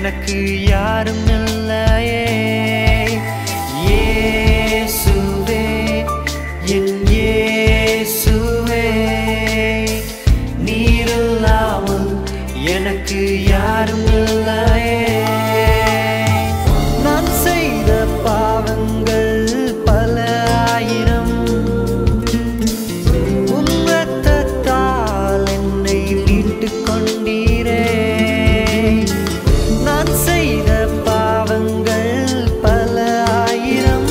எனக்கு யாரும் இல்லையே. இயேசுவே என் இயேசுவே, நீர் இல்லாமல் எனக்கு யாரும் இல்லையே. நான் செய்த பாவங்கள் பல ஆயிரம், உம் இரத்தத்தால் என்னை மீட்டுக் கொண்டீரே. நான் செய்த பாவங்கள் பல ஆயிரம்,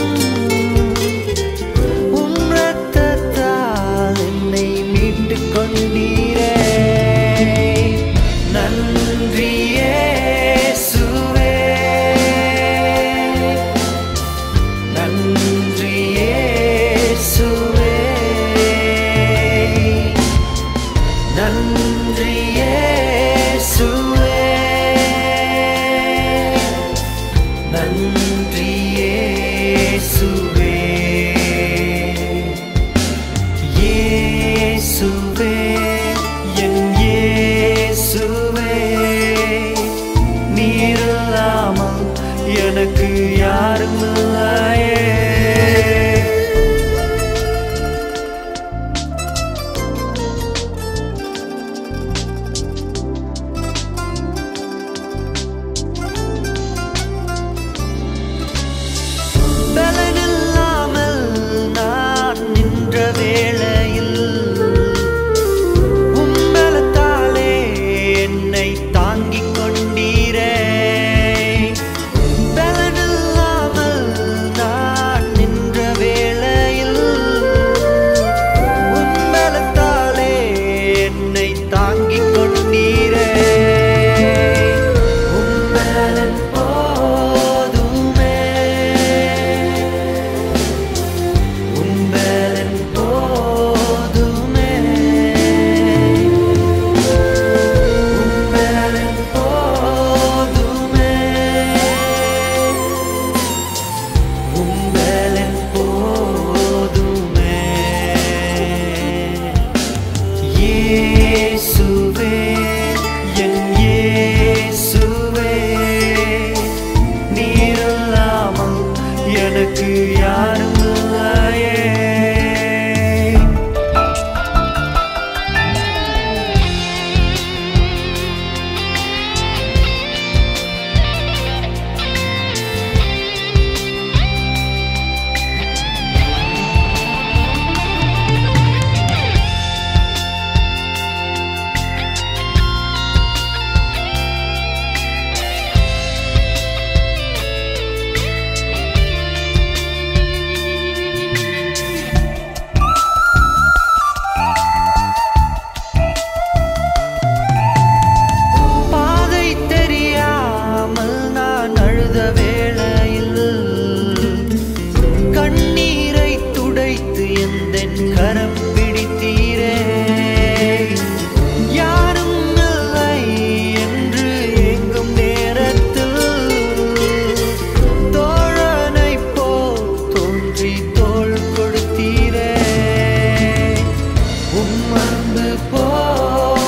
உம் இரத்தத்தால் என்னை மீட்டுக் கொண்டீரே. நன்றி இயேசுவே, நன்றி இயேசுவே, நன்றி இயேசுவே, நன்றி இயேசுவே. இயேசுவே என் இயேசுவே, நீர் இல்லாமல் எனக்கு யாரும் இல்லையே. இயேசுவே என் இயேசுவே, நீர் இல்லாமல் எனக்கு யாரும் இல்லையே. Oh